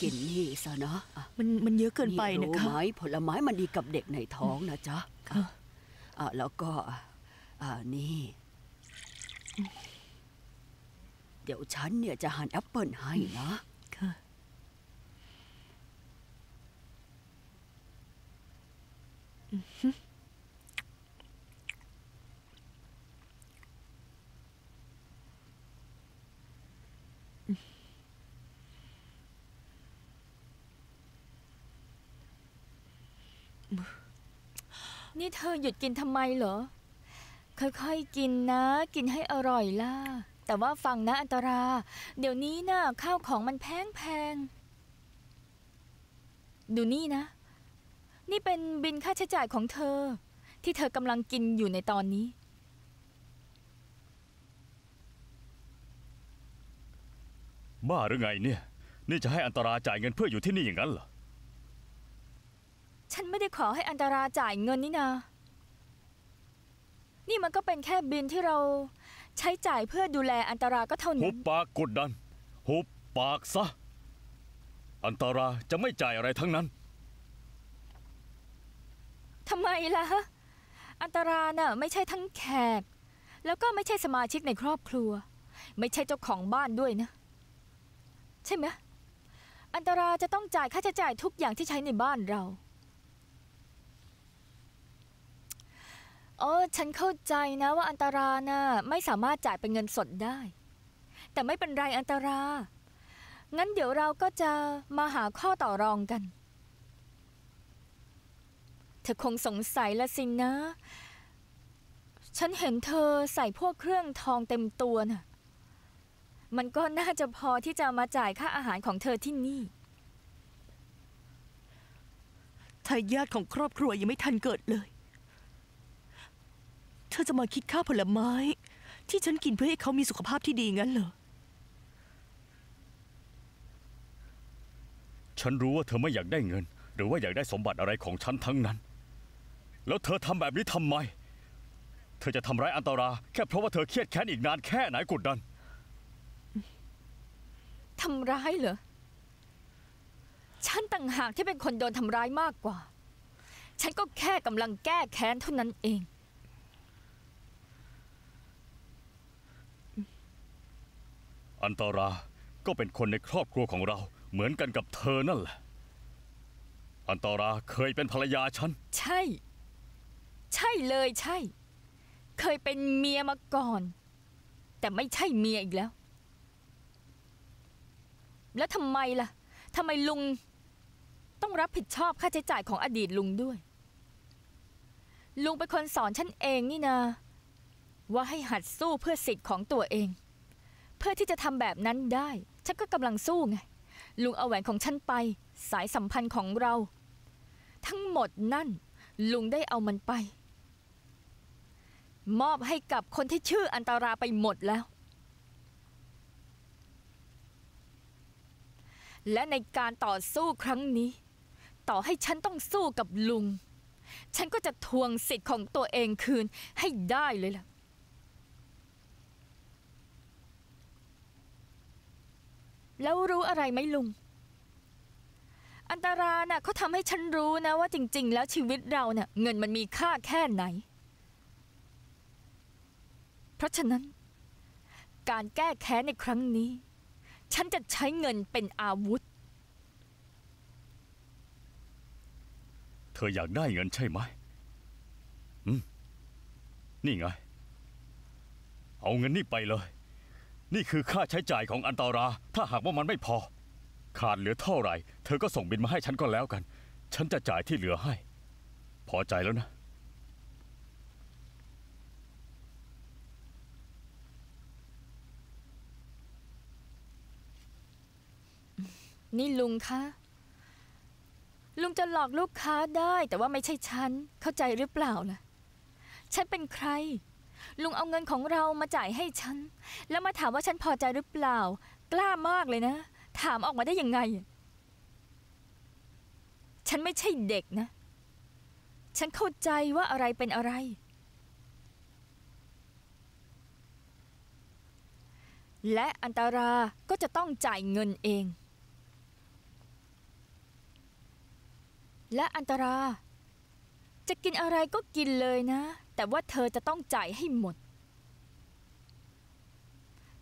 กินนี่ซะนะมันเยอะเกินไปนะคะผลไม้มันดีกับเด็กในท้องนะจ๊ะแล้วก็นี่เดี๋ยวฉันเนี่ยจะหั่นแอปเปิลให้นะนี่เธอหยุดกินทำไมเหรอค่อยๆกินนะกินให้อร่อยล่ะแต่ว่าฟังนะอันตราเดี๋ยวนี้นะข้าวของมันแพงๆดูนี่นะนี่เป็นบินค่าใช้จ่ายของเธอที่เธอกำลังกินอยู่ในตอนนี้บ้าหรือไงเนี่ยนี่จะให้อันตราจ่ายเงินเพื่ออยู่ที่นี่อย่างนั้นเหรอฉันไม่ได้ขอให้อันตราจ่ายเงินนี่นะนี่มันก็เป็นแค่บินที่เราใช้จ่ายเพื่อดูแลอันตราก็เท่านั้นหุบปากกดดันหุบปากซะอันตราจะไม่จ่ายอะไรทั้งนั้นทำไมล่ะอันตราน่ะไม่ใช่ทั้งแขกแล้วก็ไม่ใช่สมาชิกในครอบครัวไม่ใช่เจ้าของบ้านด้วยนะใช่ไหมอันตราจะต้องจ่ายค่าใช้จ่ายทุกอย่างที่ใช้ในบ้านเราฉันเข้าใจนะว่าอันตราน่ะไม่สามารถจ่ายเป็นเงินสดได้แต่ไม่เป็นไรอันตรางั้นเดี๋ยวเราก็จะมาหาข้อต่อรองกันเธอคงสงสัยละสินะฉันเห็นเธอใส่พวกเครื่องทองเต็มตัวน่ะมันก็น่าจะพอที่จะมาจ่ายค่าอาหารของเธอที่นี่ทายาทของครอบครัวยังไม่ทันเกิดเลยเธอจะมาคิดค่าผลไม้ที่ฉันกินเพื่อให้เขามีสุขภาพที่ดีงั้นเหรอฉันรู้ว่าเธอไม่อยากได้เงินหรือว่าอยากได้สมบัติอะไรของฉันทั้งนั้นแล้วเธอทำแบบนี้ทำไมเธอจะทำร้ายอันตราแค่เพราะว่าเธอเครียดแค้นอีกนานแค่ไหนกดดันทำร้ายเหรอฉันต่างหากที่เป็นคนโดนทำร้ายมากกว่าฉันก็แค่กำลังแก้แค้นเท่านั้นเองอันตราก็เป็นคนในครอบครัวของเราเหมือนกันกับเธอนั่นแหละอันตราเคยเป็นภรรยาฉันใช่ใช่เลยใช่เคยเป็นเมียมาก่อนแต่ไม่ใช่เมียอีกแล้วแล้วทำไมล่ะทำไมลุงต้องรับผิดชอบค่าใช้จ่ายของอดีตลุงด้วยลุงเป็นคนสอนฉันเองนี่นะว่าให้หัดสู้เพื่อสิทธิ์ของตัวเองเพื่อที่จะทำแบบนั้นได้ฉันก็กำลังสู้ไงลุงเอาแหวนของฉันไปสายสัมพันธ์ของเราทั้งหมดนั่นลุงได้เอามันไปมอบให้กับคนที่ชื่ออันตราไปหมดแล้วและในการต่อสู้ครั้งนี้ต่อให้ฉันต้องสู้กับลุงฉันก็จะทวงสิทธิ์ของตัวเองคืนให้ได้เลยล่ะแล้วรู้อะไรไหมลุงอันตราน่ะเขาทำให้ฉันรู้นะว่าจริงๆแล้วชีวิตเราเนี่ยเงินมันมีค่าแค่ไหนเพราะฉะนั้นการแก้แค้นในครั้งนี้ฉันจะใช้เงินเป็นอาวุธเธออยากได้เงินใช่ไหมนี่ไงเอาเงินนี่ไปเลยนี่คือค่าใช้จ่ายของอันตราถ้าหากว่ามันไม่พอขาดเหลือเท่าไหร่เธอก็ส่งบินมาให้ฉันก็แล้วกันฉันจะจ่ายที่เหลือให้พอใจแล้วนะนี่ลุงคะลุงจะหลอกลูกค้าได้แต่ว่าไม่ใช่ฉันเข้าใจหรือเปล่าล่ะฉันเป็นใครลุงเอาเงินของเรามาจ่ายให้ฉันแล้วมาถามว่าฉันพอใจหรือเปล่ากล้ามากเลยนะถามออกมาได้ยังไงฉันไม่ใช่เด็กนะฉันเข้าใจว่าอะไรเป็นอะไรและอันตราก็จะต้องจ่ายเงินเอง และอันตราจะกินอะไรก็กินเลยนะแต่ว่าเธอจะต้องจ่ายให้หมด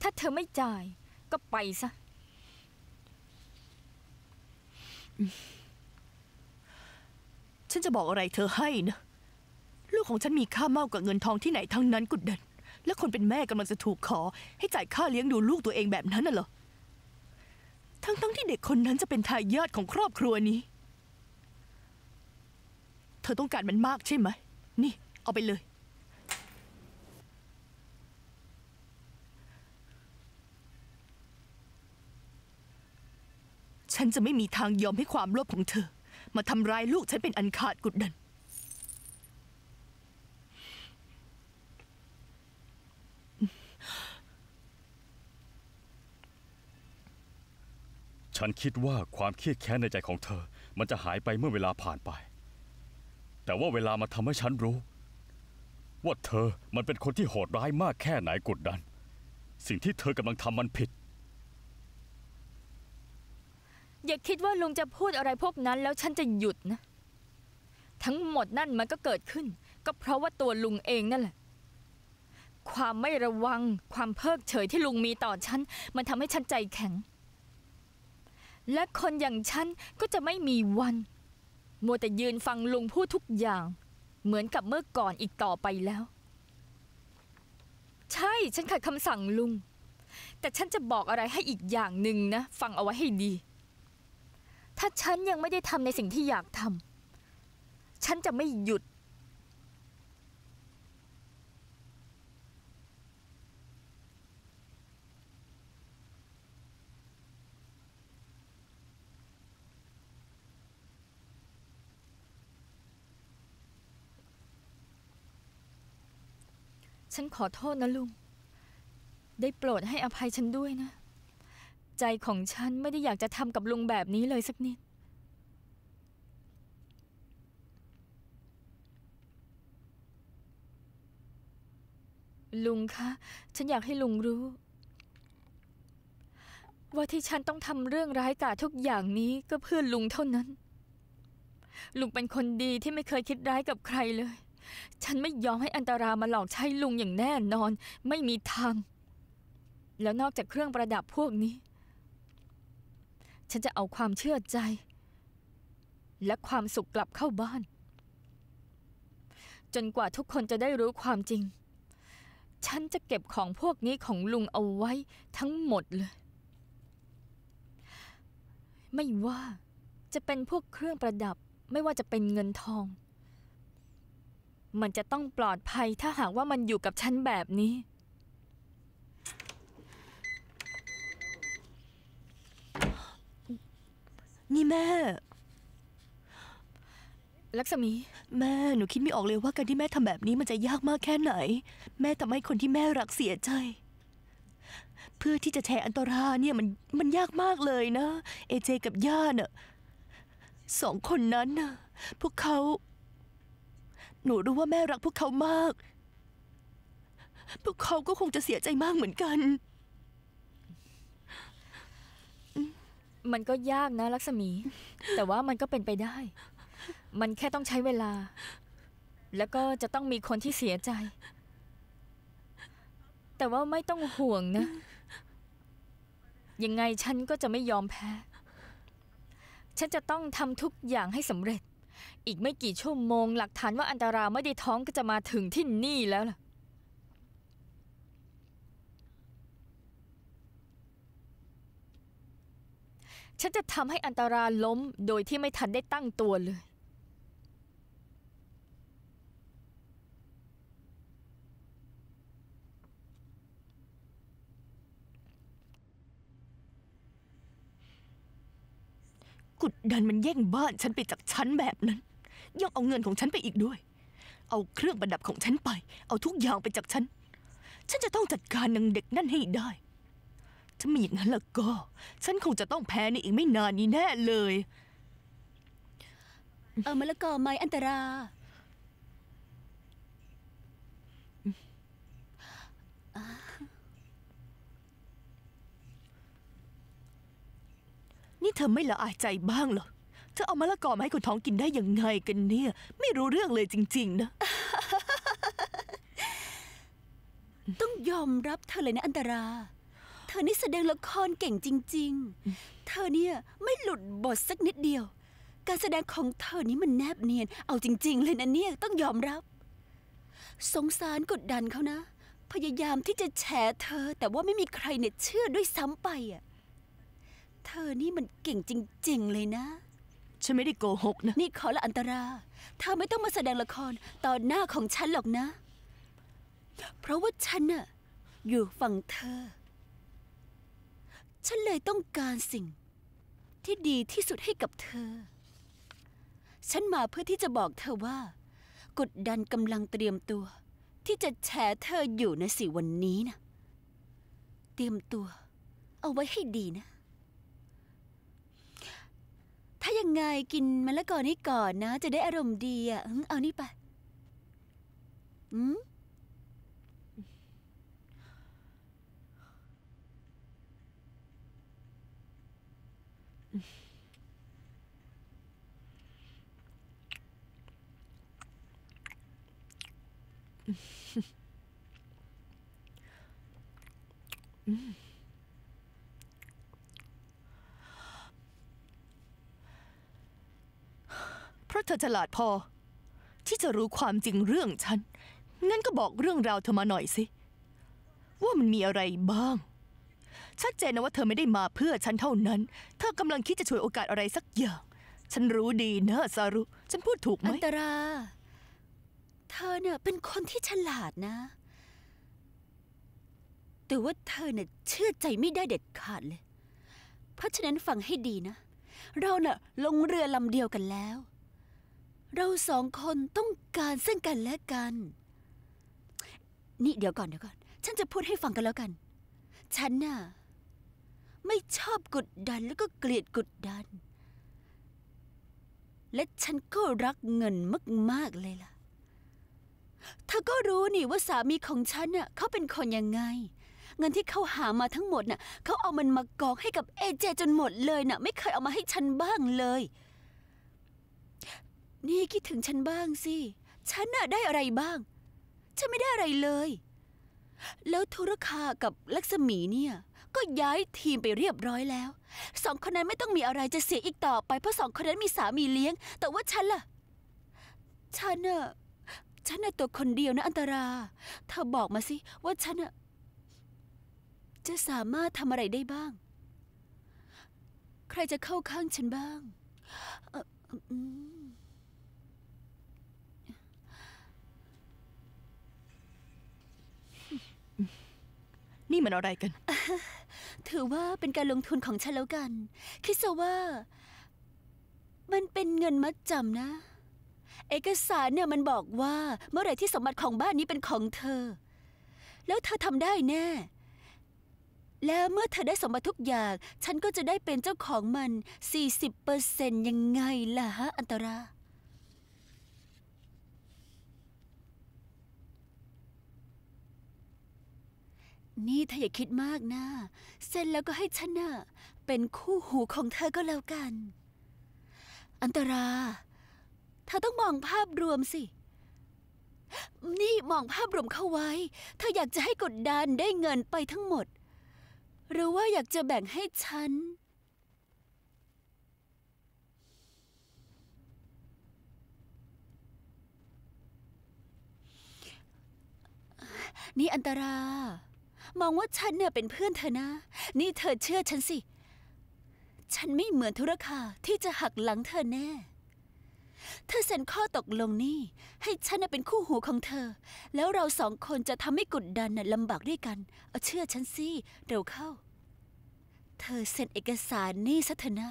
ถ้าเธอไม่จ่ายก็ไปซะฉันจะบอกอะไรเธอให้นะลูกของฉันมีค่ามากกว่าเงินทองที่ไหนทั้งนั้นกุดดันและคนเป็นแม่กำลังจะถูกขอให้จ่ายค่าเลี้ยงดูลูกตัวเองแบบนั้นน่ะเหรอทั้งที่เด็กคนนั้นจะเป็นทายาทของครอบครัวนี้เธอต้องการมันมากใช่ไหมนี่เอาไปเลยฉันจะไม่มีทางยอมให้ความโลภของเธอมาทำร้ายลูกฉันเป็นอันขาดกุดดันฉันคิดว่าความเครียดแค้นในใจของเธอมันจะหายไปเมื่อเวลาผ่านไปแต่ว่าเวลามาทำให้ฉันรู้ว่าเธอมันเป็นคนที่โหดร้ายมากแค่ไหนกดดันสิ่งที่เธอกำลังทำมันผิดอย่าคิดว่าลุงจะพูดอะไรพวกนั้นแล้วฉันจะหยุดนะทั้งหมดนั่นมันก็เกิดขึ้นก็เพราะว่าตัวลุงเองนั่นแหละความไม่ระวังความเพิกเฉยที่ลุงมีต่อฉันมันทำให้ฉันใจแข็งและคนอย่างฉันก็จะไม่มีวันมัวแต่ยืนฟังลุงพูดทุกอย่างเหมือนกับเมื่อก่อนอีกต่อไปแล้วใช่ฉันขัดคำสั่งลุงแต่ฉันจะบอกอะไรให้อีกอย่างหนึ่งนะฟังเอาไว้ให้ดีถ้าฉันยังไม่ได้ทำในสิ่งที่อยากทำฉันจะไม่หยุดฉันขอโทษนะลุงได้โปรดให้อภัยฉันด้วยนะใจของฉันไม่ได้อยากจะทำกับลุงแบบนี้เลยสักนิดลุงคะฉันอยากให้ลุงรู้ว่าที่ฉันต้องทำเรื่องร้ายกาจทุกอย่างนี้ก็เพื่อลุงเท่านั้นลุงเป็นคนดีที่ไม่เคยคิดร้ายกับใครเลยฉันไม่ยอมให้อันตรามาหลอกใช้ลุงอย่างแน่นอนไม่มีทางแล้วนอกจากเครื่องประดับพวกนี้ฉันจะเอาความเชื่อใจและความสุขกลับเข้าบ้านจนกว่าทุกคนจะได้รู้ความจริงฉันจะเก็บของพวกนี้ของลุงเอาไว้ทั้งหมดเลยไม่ว่าจะเป็นพวกเครื่องประดับไม่ว่าจะเป็นเงินทองมันจะต้องปลอดภัยถ้าหากว่ามันอยู่กับฉันแบบนี้นี่แม่ลักษมีแม่หนูคิดไม่ออกเลยว่าการที่แม่ทำแบบนี้มันจะยากมากแค่ไหนแม่ทำให้คนที่แม่รักเสียใจเพื่อที่จะแชร์อันตราเนี่ยมันยากมากเลยนะเอเจกับย่าน่ะสองคนนั้นน่ะพวกเขาหนูรู้ว่าแม่รักพวกเขามากพวกเขาก็คงจะเสียใจมากเหมือนกันมันก็ยากนะลักษมีแต่ว่ามันก็เป็นไปได้มันแค่ต้องใช้เวลาแล้วก็จะต้องมีคนที่เสียใจแต่ว่าไม่ต้องห่วงนะยังไงฉันก็จะไม่ยอมแพ้ฉันจะต้องทำทุกอย่างให้สำเร็จอีกไม่กี่ชั่วโมงหลักฐานว่าอันตราไม่ได้ท้องก็จะมาถึงที่นี่แล้วล่ะฉันจะทำให้อันตราล้มโดยที่ไม่ทันได้ตั้งตัวเลยกุดดันมันแย่งบ้านฉันไปจากฉันแบบนั้นยังเอาเงินของฉันไปอีกด้วยเอาเครื่องประดับของฉันไปเอาทุกอย่างไปจากฉันฉันจะต้องจัดการนางเด็กนั่นให้ได้ถ้ามีอย่างนั้นล่ะก็ฉันคงจะต้องแพ้ในอีกไม่นานนี้แน่เลยเอามะละกอไหมอันตรานี่เธอไม่ละอายใจบ้างเหรอ เอามะละกอมาให้คนท้องกินได้ยังไงกันเนี่ยไม่รู้เรื่องเลยจริงๆนะต้องยอมรับเธอเลยนะอันตราเธอนี่แสดงละครเก่งจริงๆเธอเนี่ยไม่หลุดบทสักนิดเดียวการแสดงของเธอนี้มันแนบเนียนเอาจริงๆเลยนะเนี่ยต้องยอมรับสงสารกดดันเขานะพยายามที่จะแฉเธอแต่ว่าไม่มีใครเนี่ยเชื่อด้วยซ้ำไปอ่ะเธอนี่มันเก่งจริงๆเลยนะฉันไม่ได้โกหกนะนี่ขอละอันตราเธอไม่ต้องมาแสดงละครต่อหน้าของฉันหรอกนะเพราะว่าฉันน่ะอยู่ฝั่งเธอฉันเลยต้องการสิ่งที่ดีที่สุดให้กับเธอฉันมาเพื่อที่จะบอกเธอว่ากดดันกำลังเตรียมตัวที่จะแฉเธออยู่นะสิวันนี้นะเตรียมตัวเอาไว้ให้ดีนะถ้ายังไงกินมะละกอนี้ก่อนนะจะได้อารมณ์ดีอ่ะเอานี่ไปเพราะเธอฉลาดพอที่จะรู้ความจริงเรื่องฉันงั้นก็บอกเรื่องราวเธอมาหน่อยสิว่ามันมีอะไรบ้างชัดเจนนะว่าเธอไม่ได้มาเพื่อฉันเท่านั้นเธอกำลังคิดจะฉวยโอกาสอะไรสักอย่างฉันรู้ดีนะซารุฉันพูดถูกไหมอันตราเธอเนี่ยเป็นคนที่ฉลาดนะแต่ว่าเธอเนี่ยเชื่อใจไม่ได้เด็ดขาดเลยเพราะฉะนั้นฟังให้ดีนะเราเนี่ยลงเรือลำเดียวกันแล้วเราสองคนต้องการซึ่งกันและกันนี่เดี๋ยวก่อนฉันจะพูดให้ฟังกันแล้วกันฉันน่ะไม่ชอบกดดันแล้วก็เกลียดกดดันและฉันก็รักเงินมากๆเลยล่ะเธอก็รู้นี่ว่าสามีของฉันน่ะเขาเป็นคนยังไงเงินที่เขาหามาทั้งหมดน่ะเขาเอามันมากองให้กับเอเจจนหมดเลยน่ะไม่เคยเอามาให้ฉันบ้างเลยนี่คิดถึงฉันบ้างสิฉันน่ะได้อะไรบ้างฉันไม่ได้อะไรเลยแล้วธุรคากับลักษมีเนี่ยก็ย้ายทีมไปเรียบร้อยแล้วสองคนนั้นไม่ต้องมีอะไรจะเสียอีกต่อไปเพราะสองคนนั้นมีสามีเลี้ยงแต่ว่าฉันล่ะฉันน่ะตัวคนเดียวนะอันตราเธอบอกมาสิว่าฉันน่ะจะสามารถทำอะไรได้บ้างใครจะเข้าข้างฉันบ้างนี่มันอะไรกันถือว่าเป็นการลงทุนของฉันแล้วกันคิดซะว่ามันเป็นเงินมัดจำนะเอกสารเนี่ยมันบอกว่าเมื่อไหร่ที่สมบัติของบ้านนี้เป็นของเธอแล้วเธอทำได้แน่แล้วเมื่อเธอได้สมบัติทุกอย่างฉันก็จะได้เป็นเจ้าของมัน 40% ยังไงล่ะฮะอันตรานี่เธออย่าคิดมากนะเซ็นแล้วก็ให้ฉันน่ะเป็นคู่หูของเธอก็แล้วกันอันตราเธอต้องมองภาพรวมสินี่มองภาพรวมเข้าไว้เธออยากจะให้กดดันได้เงินไปทั้งหมดหรือว่าอยากจะแบ่งให้ฉันนี่อันตรามองว่าฉันเนี่ยเป็นเพื่อนเธอนะนี่เธอเชื่อฉันสิฉันไม่เหมือนธุรคาที่จะหักหลังเธอแน่เธอเซ็นข้อตกลงนี่ให้ฉันเป็นคู่หูของเธอแล้วเราสองคนจะทำให้กดดันลำบากด้วยกันเอาเชื่อฉันสิเร็วเข้าเธอเซ็นเอกสารนี่ซะเถอะนะ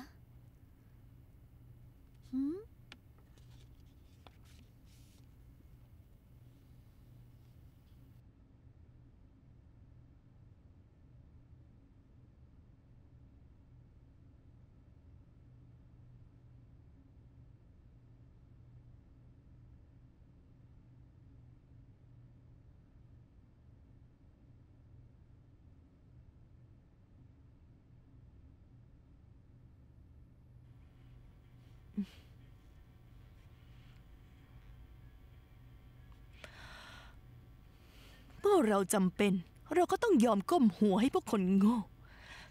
อเราจำเป็นเราก็ต้องยอมก้มหัวให้พวกคนโง่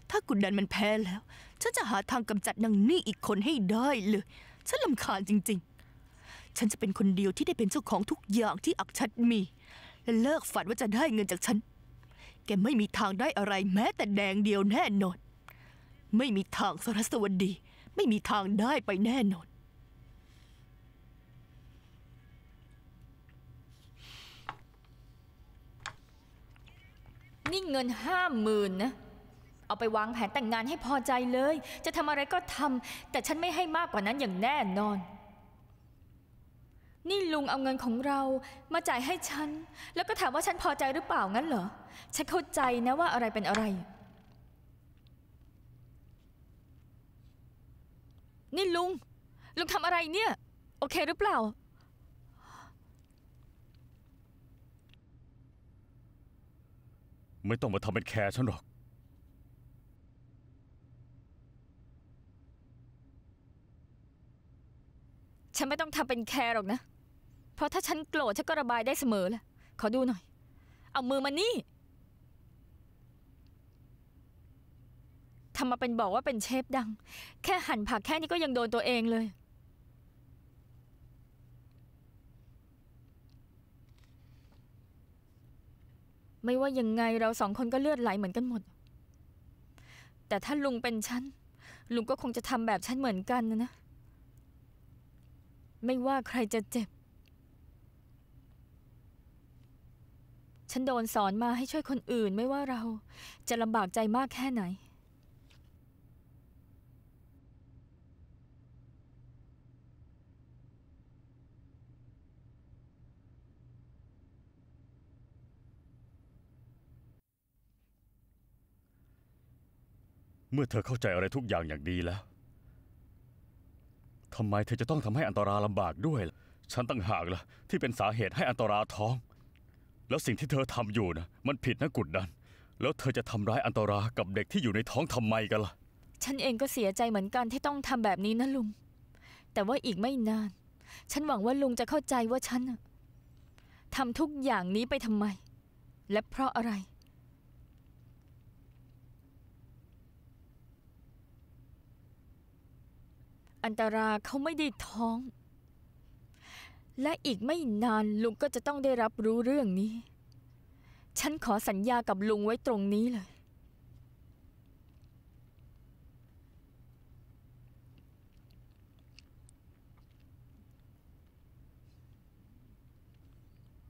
ถ้ากุนดันมันแพ้แล้วฉันจะหาทางกำจัดนางนี่อีกคนให้ได้เลยฉันรำคาญจริงๆฉันจะเป็นคนเดียวที่ได้เป็นเจ้าของทุกอย่างที่อักชัดมีและเลิกฝันว่าจะได้เงินจากฉันแกไม่มีทางได้อะไรแม้แต่แดงเดียวแน่นอนไม่มีทางสรัสวดีไม่มีทางได้ไปแน่นอนนี่เงิน50,000นะเอาไปวางแผนแต่งงานให้พอใจเลยจะทำอะไรก็ทำแต่ฉันไม่ให้มากกว่านั้นอย่างแน่นอนนี่ลุงเอาเงินของเรามาจ่ายให้ฉันแล้วก็ถามว่าฉันพอใจหรือเปล่างั้นเหรอฉันเข้าใจนะว่าอะไรเป็นอะไรนี่ลุงทำอะไรเนี่ยโอเคหรือเปล่าไม่ต้องมาทำเป็นแคร์ฉันหรอกฉันไม่ต้องทำเป็นแคร์หรอกนะเพราะถ้าฉันโกรธฉันก็ระบายได้เสมอแหละขอดูหน่อยเอามือมานี่ทำมาเป็นบอกว่าเป็นเชฟดังแค่หั่นผักแค่นี้ก็ยังโดนตัวเองเลยไม่ว่ายังไงเราสองคนก็เลือดไหลเหมือนกันหมดแต่ถ้าลุงเป็นฉันลุงก็คงจะทำแบบฉันเหมือนกันนะไม่ว่าใครจะเจ็บฉันโดนสอนมาให้ช่วยคนอื่นไม่ว่าเราจะลำบากใจมากแค่ไหนเมื่อเธอเข้าใจอะไรทุกอย่างอย่างดีแล้วทำไมเธอจะต้องทำให้อันตราลำบากด้วยล่ะฉันต่างหากล่ะที่เป็นสาเหตุให้อันตราท้องแล้วสิ่งที่เธอทำอยู่นะมันผิดนะกุดดันแล้วเธอจะทำร้ายอันตรากับเด็กที่อยู่ในท้องทำไมกันล่ะฉันเองก็เสียใจเหมือนกันที่ต้องทำแบบนี้นะลุงแต่ว่าอีกไม่นานฉันหวังว่าลุงจะเข้าใจว่าฉันทำทุกอย่างนี้ไปทำไมและเพราะอะไรอันตราเขาไม่ได้ท้องและอีกไม่นานลุงก็จะต้องได้รับรู้เรื่องนี้ฉันขอสัญญากับลุงไว้ตรงนี้เลย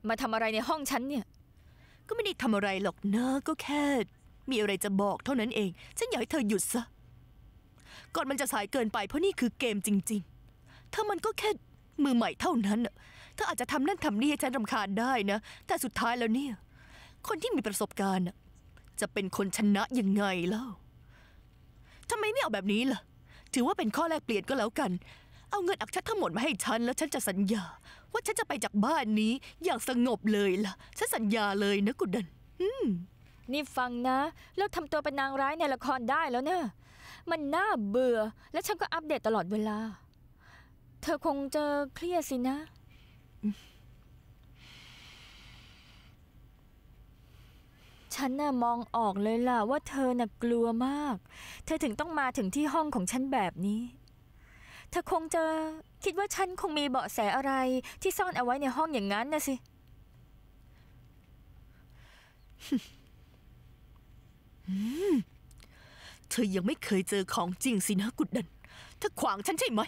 มาทำอะไรในห้องฉันเนี่ยก็ไม่ได้ทำอะไรหรอกนะก็แค่มีอะไรจะบอกเท่านั้นเองฉันอยากให้เธอหยุดซะก่อนมันจะสายเกินไปเพราะนี่คือเกมจริงๆถ้ามันก็แค่มือใหม่เท่านั้นเธออาจจะทำนั่นทำนี่ให้ฉันรำคาญได้นะแต่สุดท้ายแล้วเนี่ยคนที่มีประสบการณ์จะเป็นคนชนะยังไงแล้วทำไมไม่เอาแบบนี้ล่ะถือว่าเป็นข้อแลกเปลี่ยนก็แล้วกันเอาเงินอักชัดทั้งหมดมาให้ฉันแล้วฉันจะสัญญาว่าฉันจะไปจากบ้านนี้อย่างสงบเลยล่ะฉันสัญญาเลยนะกุดดันนี่ฟังนะแล้วทำตัวเป็นนางร้ายในละครได้แล้วนะมันน่าเบื่อและฉันก็อัปเดตตลอดเวลาเธอคงจะเครียดสินะฉันน่ะมองออกเลยล่ะว่าเธอน่ะกลัวมากเธอถึงต้องมาถึงที่ห้องของฉันแบบนี้เธอคงจะคิดว่าฉันคงมีเบาะแสอะไรที่ซ่อนเอาไว้ในห้องอย่างนั้นนะสิ เธอยังไม่เคยเจอของจริงสินะกุดดันถ้าขวางฉันใช่ไหม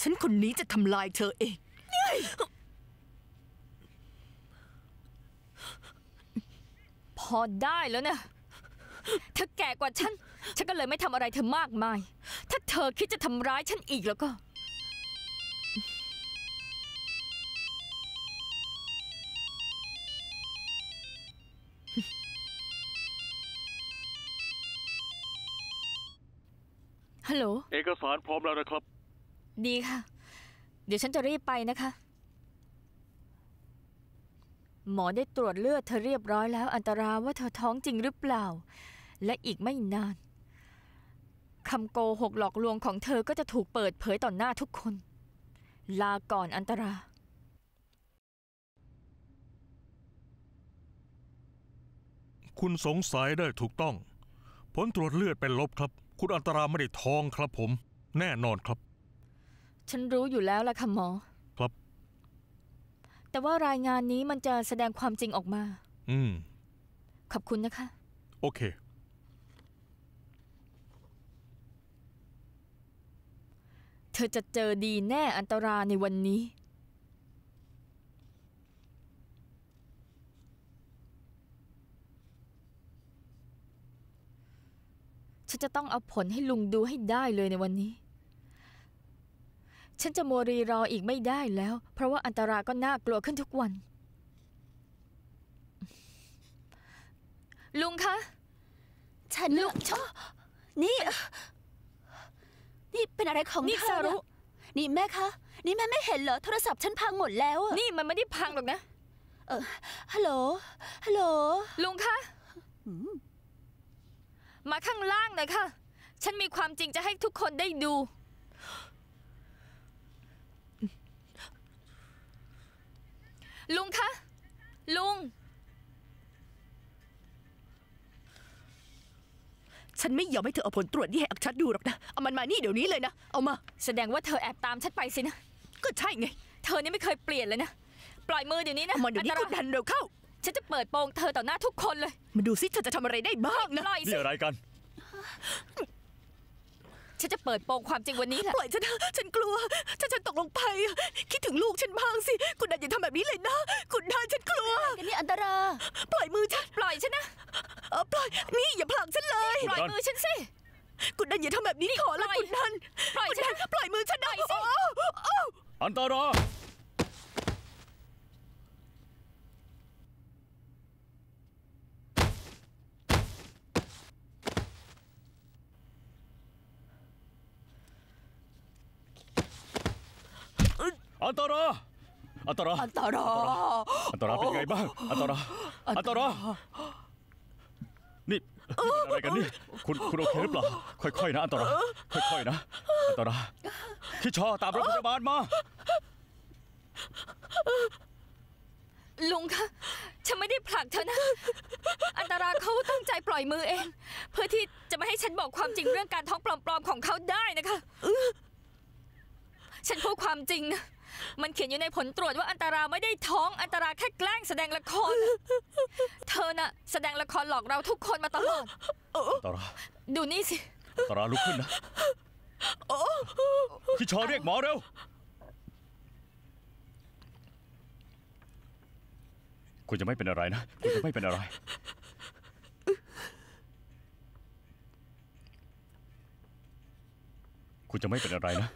ฉันคนนี้จะทำลายเธอเองพอได้แล้วนะถ้าแก่กว่าฉันฉันก็เลยไม่ทำอะไรเธอมากมายถ้าเธอคิดจะทำร้ายฉันอีกแล้วก็ฮัลโหลเอกสารพร้อมแล้วนะครับดีค่ะเดี๋ยวฉันจะรีบไปนะคะหมอได้ตรวจเลือดเธอเรียบร้อยแล้วอันตราว่าเธอท้องจริงหรือเปล่าและอีกไม่นานคำโกหกหลอกลวงของเธอก็จะถูกเปิดเผยต่อหน้าทุกคนลาก่อนอันตรา คุณสงสัยได้ถูกต้องผลตรวจเลือดเป็นลบครับคุณอันตราไม่ได้ท้องครับผมแน่นอนครับฉันรู้อยู่แล้วล่ะค่ะหมอครับแต่ว่ารายงานนี้มันจะแสดงความจริงออกมาขอบคุณนะคะโอเคเธอจะเจอดีแน่อันตราในวันนี้ฉันจะต้องเอาผลให้ลุงดูให้ได้เลยในวันนี้ฉันจะมัวรีรออีกไม่ได้แล้วเพราะว่าอันตราก็น่ากลัวขึ้นทุกวันลุงคะฉันลุงชอบนี่เป็นอะไรของนี่ซารุนี่แม่คะนี่แม่ไม่เห็นเหรอโทรศัพท์ฉันพังหมดแล้วนี่มันไม่ได้พังหรอกนะฮัลโหลลุงคะมาข้างล่างหน่อยค่ะฉันมีความจริงจะให้ทุกคนได้ดูลุงคะลุงฉันไม่ยอมให้เธอเอาผลตรวจนี่ให้อักชัดดูหรอกนะเอามันมานี่เดี๋ยวนี้เลยนะเอามาแสดงว่าเธอแอบตามฉันไปสินะก็ใช่ไงเธอนี่ไม่เคยเปลี่ยนเลยนะปล่อยมือเดี๋ยวนี้นะมันเดี๋ยวนี้ก็ดันเร็วเข้าฉันจะเปิดโปงเธอต่อหน้าทุกคนเลยมาดูสิเธอจะทำอะไรได้บ้างนะนี่อะไรกันฉันจะเปิดโปงความจริงวันนี้แหละปล่อยฉันนะฉันกลัวถ้าฉันตกลงไปคิดถึงลูกฉันบ้างสิคุณดันอย่าทำแบบนี้เลยนะคุณดันฉันกลัวนี่อันตราปล่อยมือฉันปล่อยฉันนะปล่อยนี่อย่าผลักฉันเลยปล่อยมือฉันสิคุณดันอย่าทำแบบนี้ขอละคุณดันปล่อยฉันปล่อยมือฉันได้สิอันตราอันตราเป็นไงบ้างอันตรานี่อะไรกันนี่คุณโอเคหรือเปล่าค่อยๆนะอันตราค่อยๆนะอันตราพี่ชอตามรถพยาบาลมาลุงคะฉันไม่ได้ผลักเธอนะอันตราเขาตั้งใจปล่อยมือเองเพื่อที่จะไม่ให้ฉันบอกความจริงเรื่องการท้องปลอมๆของเขาได้นะคะฉันพูดความจริงนะมันเขียนอยู่ในผลตรวจว่าอันตราไม่ได้ท้องอันตราแค่แกล้งแสดงละครเธอน่ะแสดงละครหลอกเราทุกคนมาตลอดอันตราดูนี่สิอันตราลุกขึ้นนะพี่ชอเรียกหมอเร็วคุณจะไม่เป็นอะไรนะคุณจะไม่เป็นอะไรคุณจะไม่เป็นอะไรนะ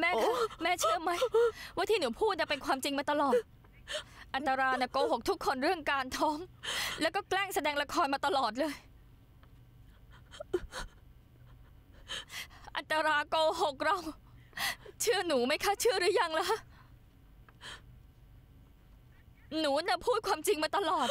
แม่คะแม่เชื่อไหมว่าที่หนูพูดเป็นความจริงมาตลอดอันตราโกหกทุกคนเรื่องการท้องแล้วก็แกล้งแสดงละครมาตลอดเลยอันตราโกหกเราเชื่อหนูไหมคะเชื่อหรือยังล่ะหนูพูดความจริงมาตลอด